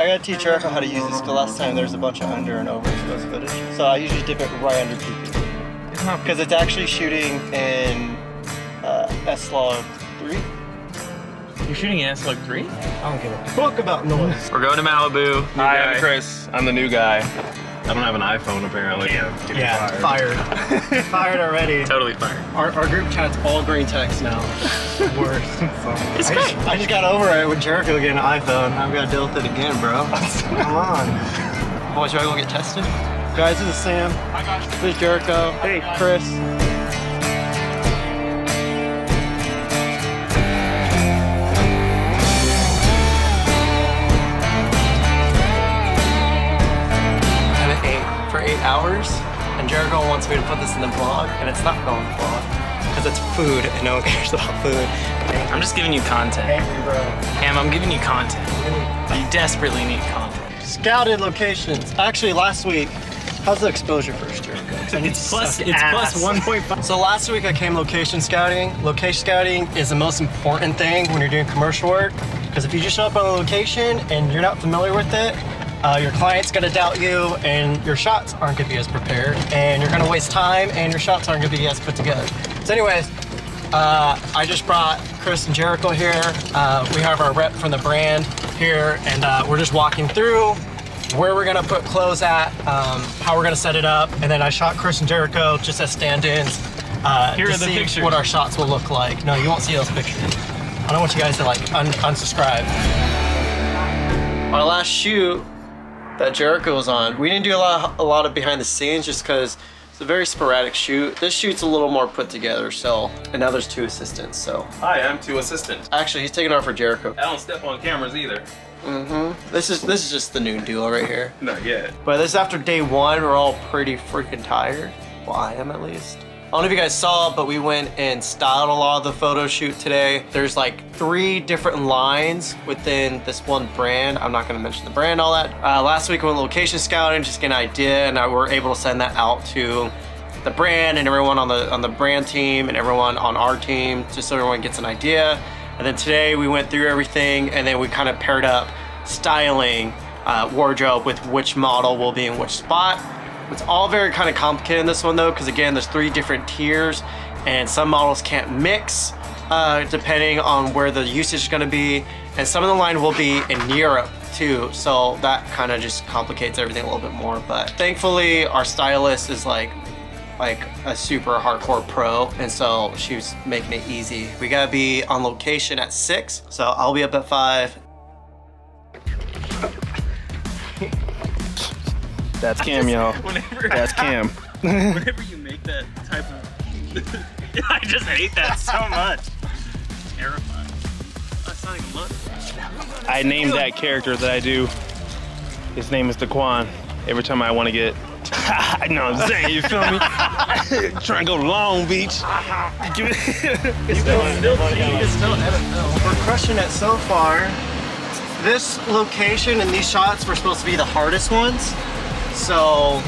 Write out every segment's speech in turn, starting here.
I gotta teach her how to use this, because last time there's a bunch of under and overexposed footage. So I usually dip it right under PPP. Because it's actually shooting in S-log 3. You're shooting in S-log 3? I don't give a fuck about noise. We're going to Malibu. Hi, I'm Chris. I'm the new guy. I don't have an iPhone apparently. Yeah, fired. Fired already. Totally fired. Our group chat's all green text now. Worse. It's great. I just got over it with Jericho getting an iPhone. I've got to deal with it again, bro. Come on. Boy, should I go get tested? Guys, this is Sam. Hi, guys. This is Jericho. Hey, Chris. For 8 hours, and Jericho wants me to put this in the vlog, and it's not going to vlog because it's food and no one cares about food. I'm just giving you content. Angry, bro. Cam, I'm giving you content. You desperately need content. Scouted locations. Actually, last week, how's the exposure first, Jericho? It's plus 1.5. So last week I came location scouting. Location scouting is the most important thing when you're doing commercial work, because if you just show up on a location and you're not familiar with it, your client's gonna doubt you, and your shots aren't gonna be as prepared, and you're gonna waste time, and your shots aren't gonna be as put together. So anyways, I just brought Chris and Jericho here. We have our rep from the brand here, and we're just walking through where we're gonna put clothes at, how we're gonna set it up, and then I shot Chris and Jericho just as stand-ins to see pictures. What our shots will look like. No, you won't see those pictures. I don't want you guys to like unsubscribe. Our last shoot that Jericho was on, we didn't do a lot of behind the scenes just because it's a very sporadic shoot. This shoot's a little more put together, so, and now there's two assistants, so. Hi, I'm two assistants. Actually, he's taking off for Jericho. I don't step on cameras either. Mm-hmm. This is just the noon duo right here. Not yet. But this is after day one. We're all pretty freaking tired. Well, I am at least. I don't know if you guys saw, but we went and styled a lot of the photo shoot today. There's like 3 different lines within this one brand. I'm not gonna mention the brand, all that. Last week we went location scouting, just get an idea, and we were able to send that out to the brand and everyone on the brand team and everyone on our team, just so everyone gets an idea. And then today we went through everything, and then we kind of paired up styling, wardrobe with which model will be in which spot. It's all very kind of complicated in this one though, because again, there's 3 different tiers, and some models can't mix depending on where the usage is gonna be. And some of the line will be in Europe too. So that kind of just complicates everything a little bit more. But thankfully our stylist is like a super hardcore pro. And so she was making it easy. We gotta be on location at 6. So I'll be up at 5. That's Cam, y'all. That's Cam. Whenever you make that type of... I just hate that so much. It's terrifying. That's not even look. I named that character that I do. His name is Daquan. Every time I want to get... I know what I'm saying, you feel me? Trying to go to Long Beach. We're crushing it so far. This location and these shots were supposed to be the hardest ones. So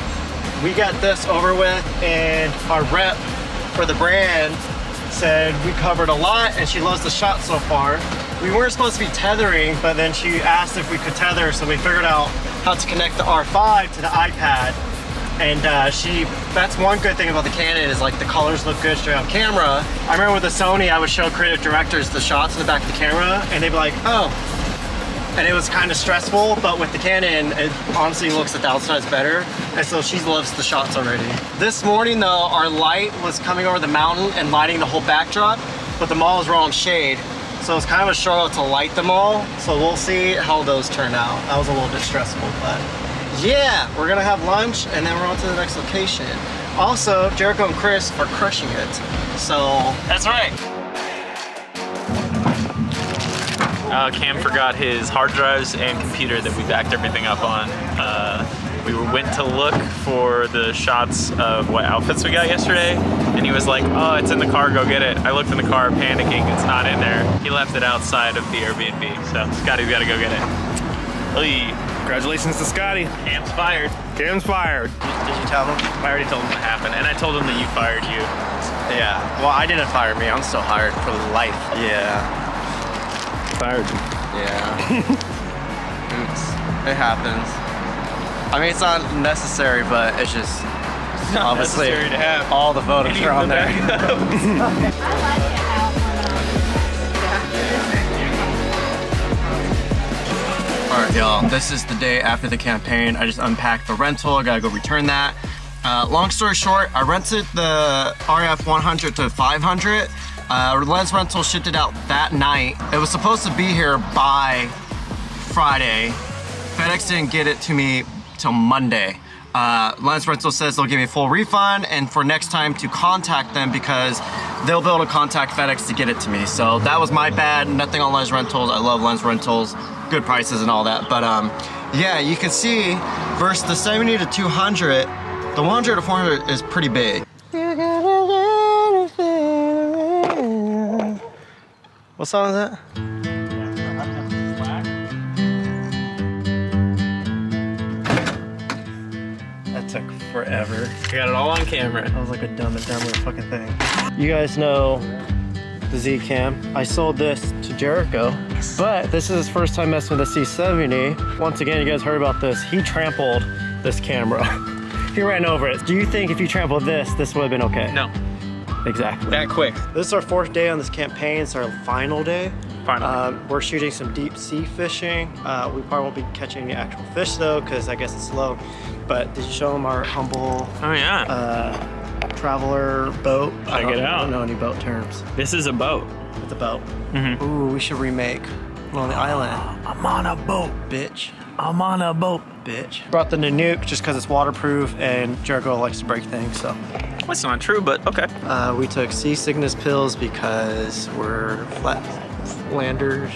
we got this over with, and our rep for the brand said we covered a lot and she loves the shot so far. We weren't supposed to be tethering, but then she asked if we could tether, so we figured out how to connect the R5 to the iPad. And that's one good thing about the Canon is like the colors look good straight on camera. I remember with the Sony, I would show creative directors the shots in the back of the camera and they'd be like, oh. And it was kind of stressful, but with the Canon, it honestly looks 1,000 times better. And so she loves the shots already. This morning though, our light was coming over the mountain and lighting the whole backdrop, but the malls were all in shade. So it's kind of a struggle to light them all. So we'll see how those turn out. That was a little bit stressful, but yeah, we're gonna have lunch and then we're on to the next location. Also, Jericho and Chris are crushing it. So that's right. Cam forgot his hard drives and computer that we backed everything up on. We went to look for the shots of what outfits we got yesterday, and he was like, oh, it's in the car, go get it. I looked in the car panicking, it's not in there. He left it outside of the Airbnb, so Scotty's gotta go get it. Oy. Congratulations to Scotty. Cam's fired. Cam's fired. Did you tell him? I already told him what happened, and I told him that you fired you. Yeah, well, I didn't fire me, I'm still hired for life. Yeah. Fired. Yeah. Oops. It happens. I mean, it's not necessary, but it's just it's not obviously necessary to have all the photos are on there. I like it. Alright y'all, this is the day after the campaign. I just unpacked the rental, I gotta go return that. Long story short, I rented the RF 100 to 500. Lens rental shipped it out that night. It was supposed to be here by Friday. FedEx didn't get it to me till Monday. Lens rental says they'll give me a full refund and for next time to contact them because they'll be able to contact FedEx to get it to me. So that was my bad, nothing on Lens Rentals. I love Lens Rentals, good prices and all that. But yeah, you can see versus the 70 to 200, the 100 to 400 is pretty big. What song is that? Took forever. I got it all on camera. I was like a dumb and dumber fucking thing. You guys know the Z Cam. I sold this to Jericho, but this is his first time messing with the C70. Once again, you guys heard about this. He trampled this camera. He ran over it. Do you think if you trampled this, this would have been okay? No. Exactly. That quick. This is our fourth day on this campaign. It's our final day. We're shooting some deep sea fishing. We probably won't be catching any actual fish though, because I guess it's slow. But did you show them our humble traveler boat? Check it out. I don't know any boat terms. This is a boat. It's a boat. Mm-hmm. Ooh, we should remake on the island. I'm on a boat, bitch. I'm on a boat, bitch. Brought the Nanuk just because it's waterproof and Jericho likes to break things, so. That's not true, but okay. We took sea sickness pills because we're flat landers.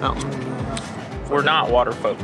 Mountain. We're not water folk.